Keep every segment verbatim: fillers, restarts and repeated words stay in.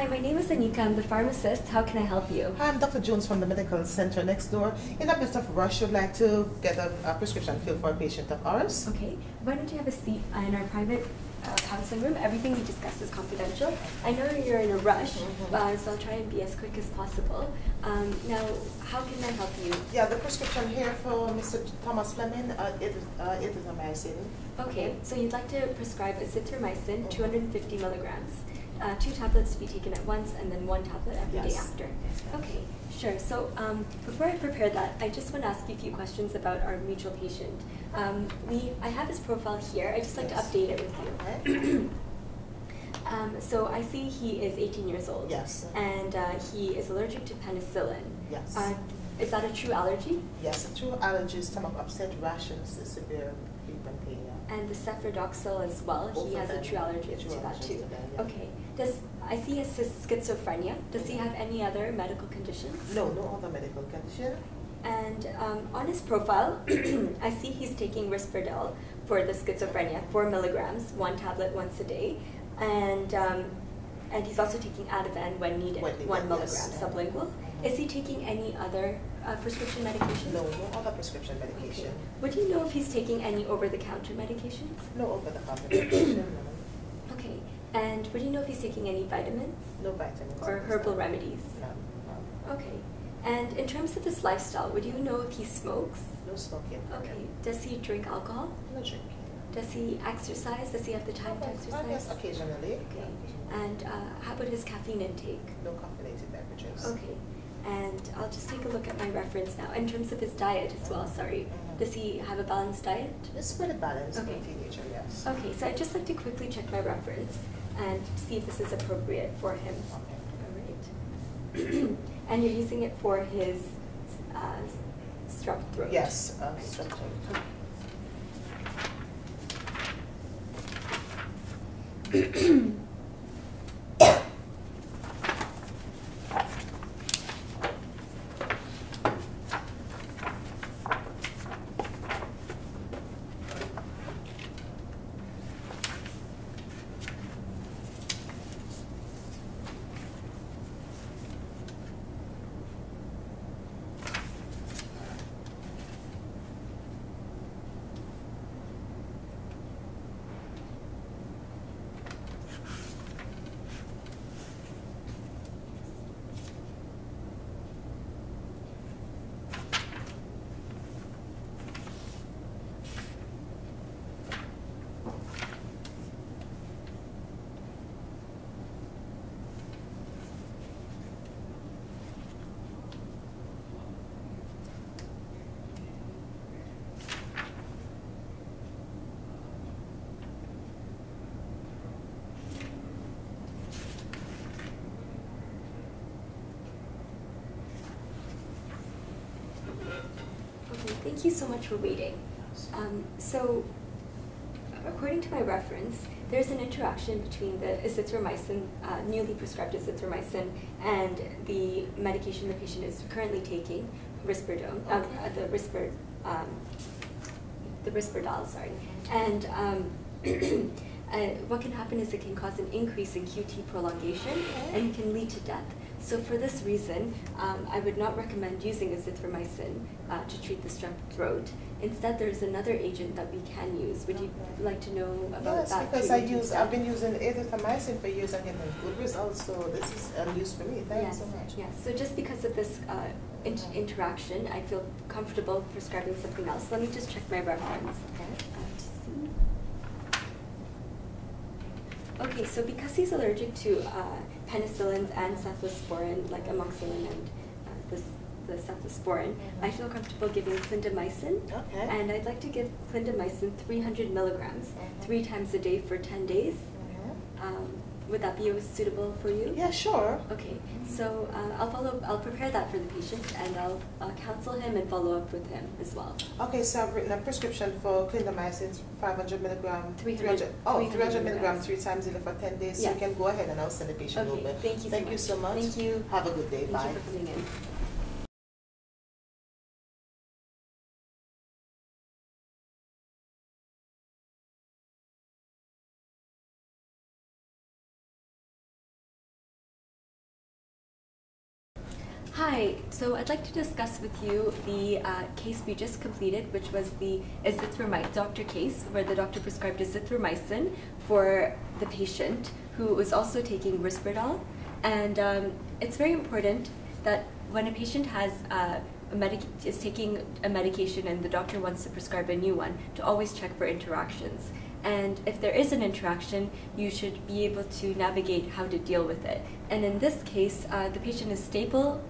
Hi, my name is Anika. I'm the pharmacist. How can I help you? Hi, I'm Doctor Jones from the medical center next door. In a bit of rush, we'd like to get a, a prescription filled for a patient of ours. Okay. Why don't you have a seat in our private uh, counseling room? Everything we discuss is confidential. I know you're in a rush, mm-hmm. uh, so I'll try and be as quick as possible. Um, now, how can I help you? Yeah, the prescription here for Mister Thomas Fleming, uh, it is uh, azithromycin. Okay. So you'd like to prescribe azithromycin, mm-hmm. two hundred fifty milligrams. Uh, two tablets to be taken at once, and then one tablet every yes. day after. Yes, okay, sure. So um, before I prepare that, I just want to ask you a few questions about our mutual patient. Um, we, I have his profile here. I just like yes. to update it with you. um, so I see he is eighteen years old. Yes. And uh, he is allergic to penicillin. Yes. Uh, is that a true allergy? Yes, a true allergy. Stomach upset, rashes, severe sleep and pain. And the cefadroxil as well. Both he has a true allergy to that too. Them, yeah. Okay. Does I see he has schizophrenia. Does he have any other medical conditions? No, no other medical condition. And um, on his profile, I see he's taking Risperdal for the schizophrenia, four milligrams, one tablet once a day, and um, and he's also taking Ativan when needed, when one milligram yes. sublingual. Is he taking any other uh, prescription medication? No, no other prescription medication. Okay. Would you know if he's taking any over-the-counter medications? No over-the-counter medication. Okay. And would you know if he's taking any vitamins? No vitamins. Or herbal remedies? No. Okay. And in terms of his lifestyle, would you know if he smokes? No smoking. Okay. Does he drink alcohol? No drinking. Does he exercise? Does he have the time oh, to exercise? Oh, yes, occasionally. Okay. And uh, how about his caffeine intake? No caffeinated beverages. Okay. And I'll just take a look at my reference now in terms of his diet as well. Sorry, does he have a balanced diet? It's pretty balanced. Okay. Teenager, yes. Okay, so I'd just like to quickly check my reference and see if this is appropriate for him. Okay. All right. And you're using it for his uh, strep throat. Yes, uh, right. strep throat. Okay. Thank you so much for waiting. Um, so, according to my reference, there's an interaction between the azithromycin, uh, newly prescribed azithromycin, and the medication the patient is currently taking, Risperidone, okay. uh, the Risper, um, the Risperdal, sorry. And um, uh, what can happen is it can cause an increase in Q T prolongation, okay. and it can lead to death. So for this reason, um, I would not recommend using azithromycin uh, to treat the strep throat. Instead, there's another agent that we can use. Would you okay. like to know about yes, that? Yes, because I use, instead? I've been using azithromycin for years and getting good results, so this is uh, news for me. Thank yes, you so much. Yes, so just because of this uh, in interaction, I feel comfortable prescribing something else. Let me just check my reference. Okay. Okay, so because he's allergic to uh, penicillins and cephalosporin, like amoxicillin and uh, this, the cephalosporin, mm-hmm. I feel comfortable giving clindamycin. Okay. And I'd like to give clindamycin three hundred milligrams, mm-hmm. three times a day for ten days. Mm-hmm. um, would that be suitable for you? Yeah, sure. Okay, mm-hmm. so uh, I'll follow. I'll prepare that for the patient, and I'll uh, counsel him and follow up with him as well. Okay, so I've written a prescription for clindamycin, five hundred milligram, three hundred, three hundred oh, three hundred milligrams, three times daily for ten days. Yes. So you can go ahead and I'll send the patient okay, over. Thank you. Thank so you so much. Thank you. Have a good day. Thank Bye. Thank you for coming in. Hi, so I'd like to discuss with you the uh, case we just completed, which was the azithromycin doctor case, where the doctor prescribed azithromycin for the patient who was also taking Risperdal. And um, it's very important that when a patient has uh, a medic is taking a medication and the doctor wants to prescribe a new one, to always check for interactions. And if there is an interaction, you should be able to navigate how to deal with it. And in this case, uh, the patient is stable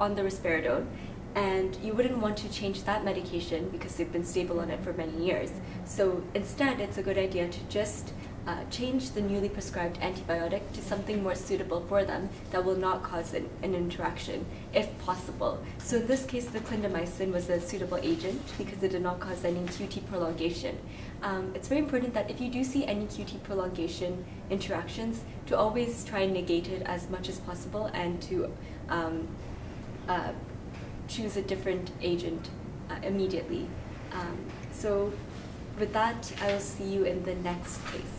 on the risperidone, and you wouldn't want to change that medication because they've been stable on it for many years. So instead, it's a good idea to just uh, change the newly prescribed antibiotic to something more suitable for them that will not cause an, an interaction, if possible. So in this case, the clindamycin was a suitable agent because it did not cause any Q T prolongation. Um, it's very important that if you do see any Q T prolongation interactions, to always try and negate it as much as possible, and to um, Uh, choose a different agent uh, immediately. Um, so with that, I will see you in the next case.